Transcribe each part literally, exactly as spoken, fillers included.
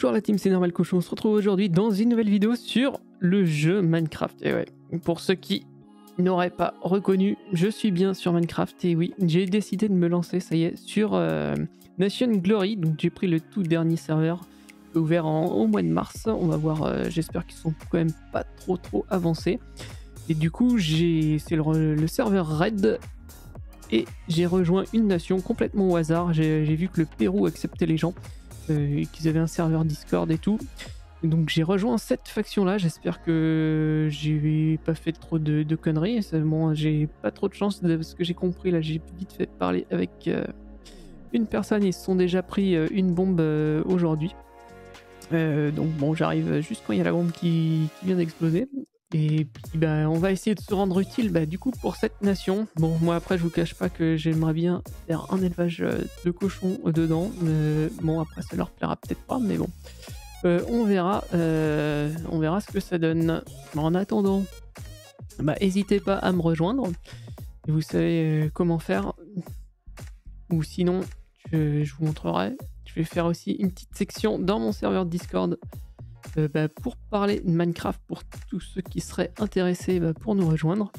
Bonjour la team, c'est Normal Cochon, on se retrouve aujourd'hui dans une nouvelle vidéo sur le jeu Minecraft. Et ouais, pour ceux qui n'auraient pas reconnu, je suis bien sur Minecraft et oui, j'ai décidé de me lancer, ça y est, sur euh, Nation Glory. Donc j'ai pris le tout dernier serveur ouvert en, au mois de mars, on va voir, euh, j'espère qu'ils sont quand même pas trop trop avancés. Et du coup, j'ai c'est le, le serveur Raid. Et j'ai rejoint une nation complètement au hasard. J'ai vu que le Pérou acceptait les gens, euh, qu'ils avaient un serveur Discord et tout. Donc j'ai rejoint cette faction-là. J'espère que j'ai pas fait trop de, de conneries. Bon, j'ai pas trop de chance de ce que j'ai compris. Là, j'ai vite fait parler avec euh, une personne. Ils se sont déjà pris euh, une bombe euh, aujourd'hui. Euh, donc bon, j'arrive juste quand il y a la bombe qui, qui vient d'exploser. Et puis bah, on va essayer de se rendre utile bah, du coup pour cette nation. Bon, moi après je vous cache pas que j'aimerais bien faire un élevage de cochons dedans. Euh, bon après ça leur plaira peut-être pas, mais bon. Euh, on verra euh, on verra ce que ça donne. En attendant, bah, n'hésitez pas à me rejoindre. Vous savez comment faire. Ou sinon, je, je vous montrerai. Je vais faire aussi une petite section dans mon serveur Discord. Euh, bah, pour parler de Minecraft pour tous ceux qui seraient intéressés bah, pour nous rejoindre.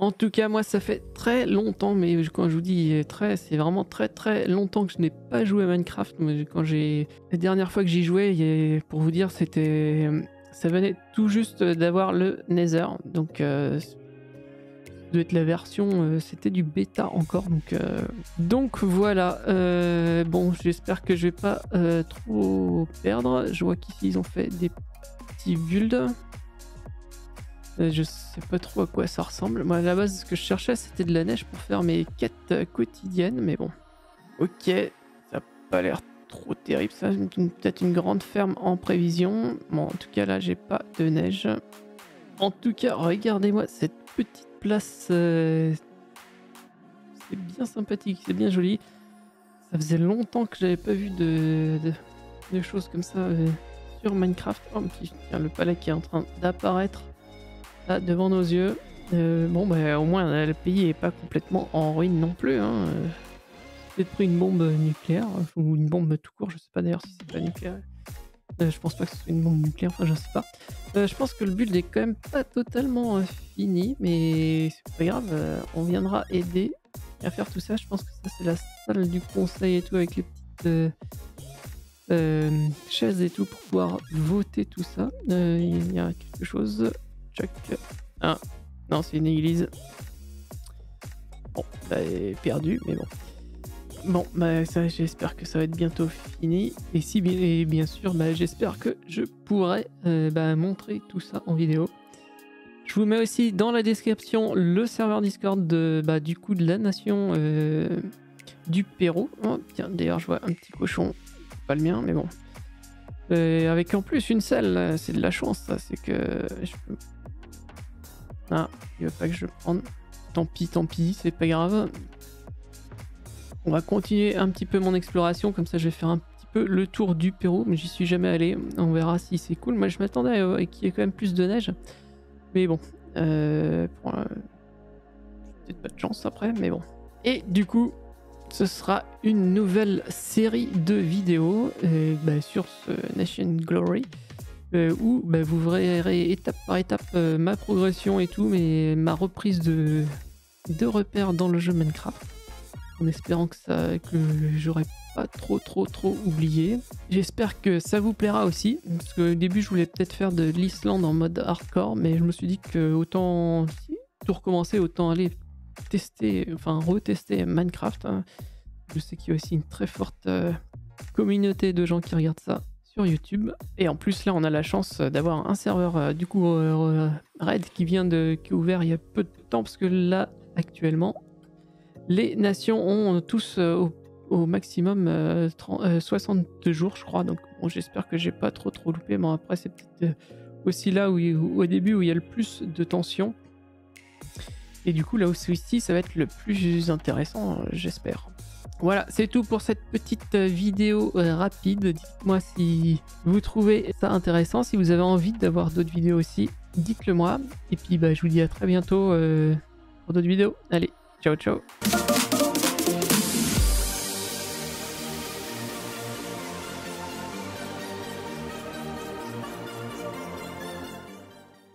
En tout cas, moi ça fait très longtemps, mais quand je vous dis très, c'est vraiment très très longtemps que je n'ai pas joué à Minecraft. Quand j'ai la dernière fois que j'y jouais, et pour vous dire, c'était ça venait tout juste d'avoir le Nether, donc euh... doit être la version, euh, c'était du bêta encore, donc euh... donc voilà. Euh, bon, j'espère que je vais pas euh, trop perdre. Je vois qu'ici ils ont fait des petits builds. Euh, je sais pas trop à quoi ça ressemble. Moi à la base, ce que je cherchais, c'était de la neige pour faire mes quêtes quotidiennes, mais bon. Ok, ça a pas l'air trop terrible. Ça, peut-être une grande ferme en prévision. Bon, en tout cas là, j'ai pas de neige. En tout cas, regardez-moi cette petite place, euh, c'est bien sympathique, c'est bien joli. Ça faisait longtemps que j'avais pas vu de, de, de choses comme ça euh, sur Minecraft. Oh, tiens, le palais qui est en train d'apparaître là devant nos yeux. Euh, bon, bah, au moins le pays est pas complètement en ruine non plus. Hein. J'ai peut-être pris une bombe nucléaire ou une bombe tout court, je sais pas d'ailleurs si c'est pas nucléaire. Euh, je pense pas que ce soit une bombe nucléaire, enfin je sais pas. Euh, je pense que le build est quand même pas totalement euh, fini, mais c'est pas grave, euh, on viendra aider à faire tout ça. Je pense que ça c'est la salle du conseil et tout, avec les petites euh, euh, chaises et tout pour pouvoir voter tout ça. Euh, il y a quelque chose. Check. Ah, non, c'est une église. Bon, bah, perdu, mais bon. Bon, bah, ça, j'espère que ça va être bientôt fini. Et si bien, bien sûr, bah, j'espère que je pourrai euh, bah, montrer tout ça en vidéo. Je vous mets aussi dans la description le serveur Discord de, bah, du coup de la nation euh, du Pérou. Oh, tiens, d'ailleurs, je vois un petit cochon. Pas le mien, mais bon. Euh, avec en plus une selle, c'est de la chance, ça. C'est que je peux... Ah, il veut pas que je prenne. Tant pis, tant pis, c'est pas grave. On va continuer un petit peu mon exploration, comme ça je vais faire un petit peu le tour du Pérou, mais j'y suis jamais allé, on verra si c'est cool. Moi je m'attendais à, à qu'il y ait quand même plus de neige, mais bon, euh, pour, euh, peut-être pas de chance après, mais bon. Et du coup, ce sera une nouvelle série de vidéos euh, bah, sur ce Nation Glory, euh, où bah, vous verrez étape par étape euh, ma progression et tout, mais ma reprise de, de repères dans le jeu Minecraft. En espérant que ça que j'aurais pas trop trop trop oublié. J'espère que ça vous plaira aussi, parce qu'au début je voulais peut-être faire de l'Islande en mode hardcore, mais je me suis dit que autant si tout recommencer, autant aller tester, enfin retester Minecraft. Hein. Je sais qu'il y a aussi une très forte euh, communauté de gens qui regardent ça sur YouTube. Et en plus là on a la chance d'avoir un serveur euh, du coup euh, Raid qui vient de qui est ouvert il y a peu de temps, parce que là actuellement les nations ont tous euh, au, au maximum euh, trente, euh, soixante-deux jours, je crois. Donc bon, j'espère que j'ai pas trop trop loupé. Bon, après, c'est peut-être euh, aussi là où, où, au début où il y a le plus de tension. Et du coup, là où celui-ci, ça va être le plus intéressant, euh, j'espère. Voilà, c'est tout pour cette petite vidéo euh, rapide. Dites-moi si vous trouvez ça intéressant. Si vous avez envie d'avoir d'autres vidéos aussi, dites-le moi. Et puis, bah, je vous dis à très bientôt euh, pour d'autres vidéos. Allez, ciao, ciao.